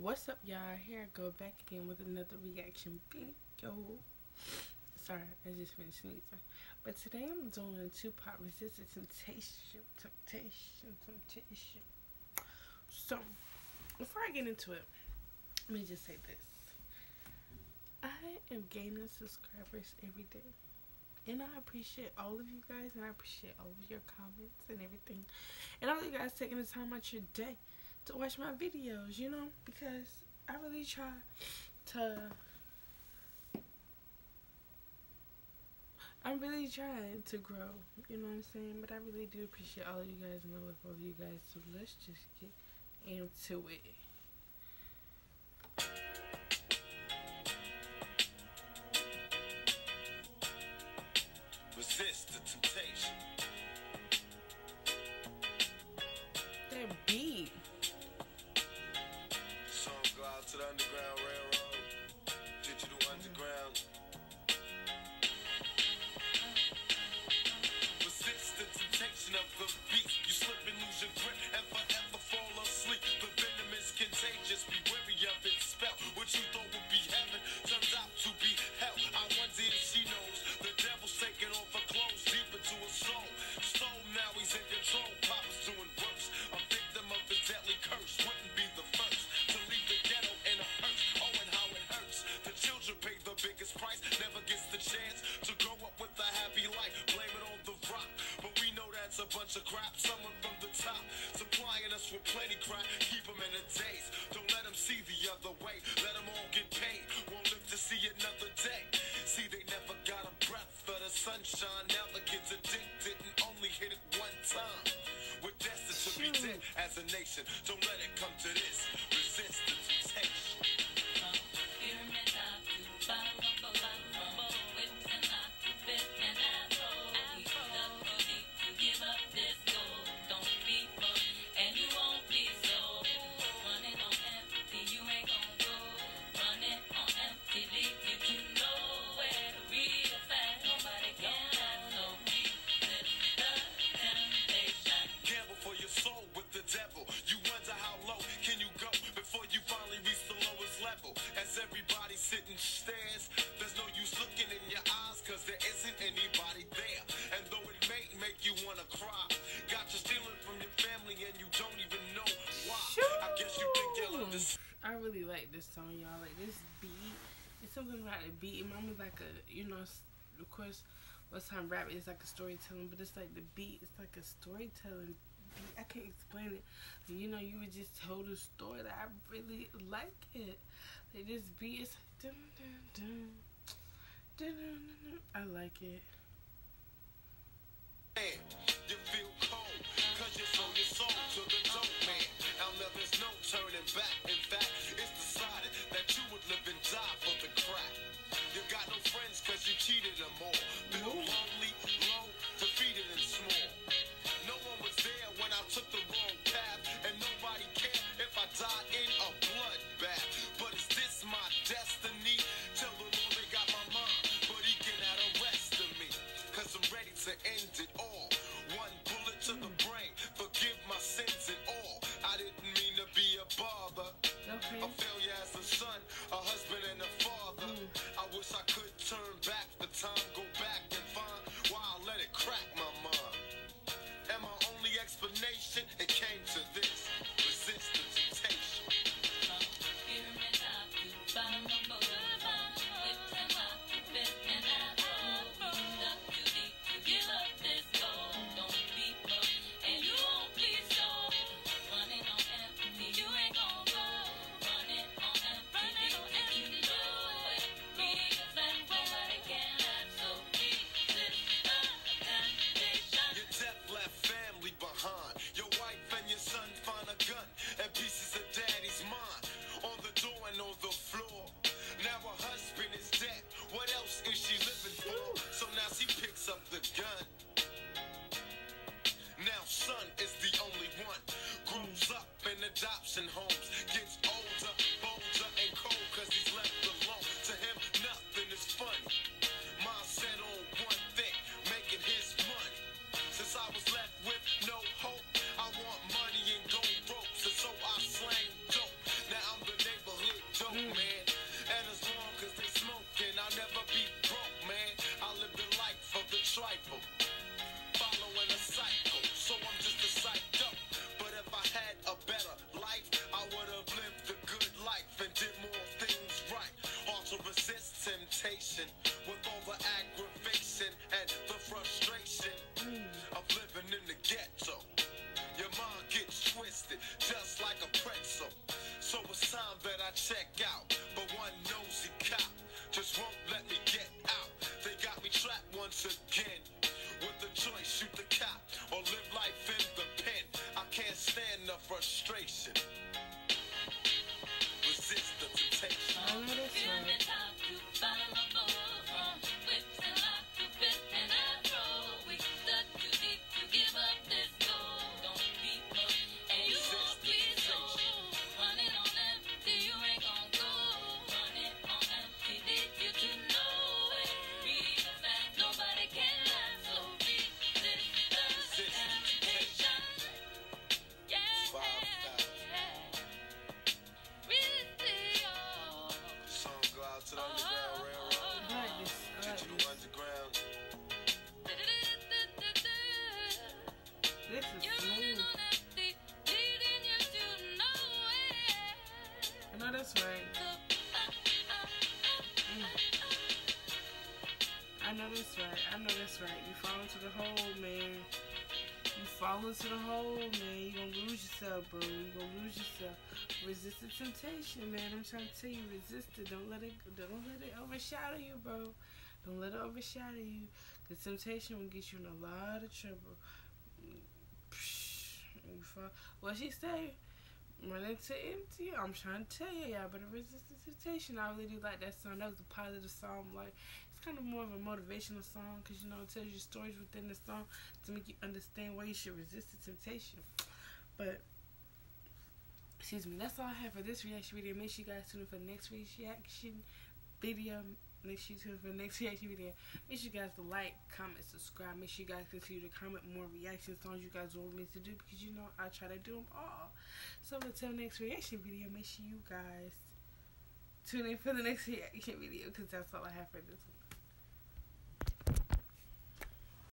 What's up, y'all? Here I go back again with another reaction video. Sorry, I just finished sneezing. But today I'm doing Tupac Resist Temptation. So, before I get into it, let me just say this. I am gaining subscribers every day. And I appreciate all of you guys, and I appreciate all of your comments and everything. And all you guys taking the time out your day to watch my videos, you know, because I really try to, I'm really trying to grow, you know what I'm saying? But I really do appreciate all of you guys and I love all of you guys, so let's just get into it. Resist the temptation. That beat. Some glide to the Underground Railroad, digital underground. Resist the temptation of the beat. You slip and lose your grip and forever fall asleep. The venom is contagious. Be wary of its spell. What you thought would be heaven turns out to be hell. I wonder if she knows the devil's taking off her clothes deep into a soul. Stole, now he's in control. Papa's doing worse. A victim of the deadly curse. Wouldn't be the first to leave the ghetto in a hearse. Oh, and how it hurts. The children pay the biggest price. Never gets the chance to grow up with a happy life. Blame it on the rock. But we know that's a bunch of crap. Someone from the top supplying us with plenty crap. Keep them in a daze. Don't let them see the other way. Let them all get paid. Won't live to see another day. See, they never got a breath for the sunshine. Now the kids addicted and only hit it one time. We're destined to be dead as a nation. Don't let it come to this. Resist the temptation. Sitting stares, there's no use looking in your eyes, cause there isn't anybody there. And though it may make you wanna cry, got you stealing from your family and you don't even know why. I guess you think you'll understand. I really like this song, y'all. Like this beat, it's something about the beat. And mine was like a, you know, of course, what's time rap is like a storytelling, but it's like the beat, it's like a storytelling beat. I can't explain it. You know, you were just told a story that I really like it. Like this beat is dun, dun, dun, dun, dun, dun. I like it. You feel cold, cause you sold your soul to the dope man. Now there's no turning back. In fact, it's decided that you would live and die for the crack. You got no friends cause you cheated them all. Feel lonely, low, defeated and small. No one was there when I took the wrong path, and nobody cared if I died in a bloodbath. But is this my destiny? Tell the Lord they got my mind, but he cannot arrest me, cause I'm ready to end it all. One bullet to the brain, forgive my sins and all. I didn't mean to be a bother, a failure as a son, a husband and a father. I wish I could turn back the time, go back and find why I let it crack my mind. And my only explanation, it came to this. Resist the temptation. Your wife and your son find a gun. and did more things right. Also resist temptation with all the aggravation and the frustration of living in the ghetto. Your mind gets twisted just like a pretzel. So it's time that I check out, but one nosy cop just won't let me get out. They got me trapped once again with the choice, shoot the cop or live life in the pen. I can't stand the frustration. Resist the temptation. I know that's right. You fall into the hole, man. You fall into the hole, man. You're going to lose yourself, bro. You're going to lose yourself. Resist the temptation, man. I'm trying to tell you, resist it. Don't let it overshadow you, bro. Don't let it overshadow you. Because temptation will get you in a lot of trouble. You fall. Well, she said, run into empty. I'm trying to tell you, y'all better resist the temptation. I really do like that song. That was a positive song. Like, it's kind of more of a motivational song because, you know, it tells you stories within the song to make you understand why you should resist the temptation. But, excuse me, that's all I have for this reaction video. Make sure you guys tune in for the next reaction video. Make sure you tune in for the next reaction video. Make sure you guys like, comment, subscribe. Make sure you guys continue to comment more reaction songs you guys want me to do because, you know, I try to do them all. So until next reaction video, make sure you guys tune in for the next reaction video because that's all I have for this one.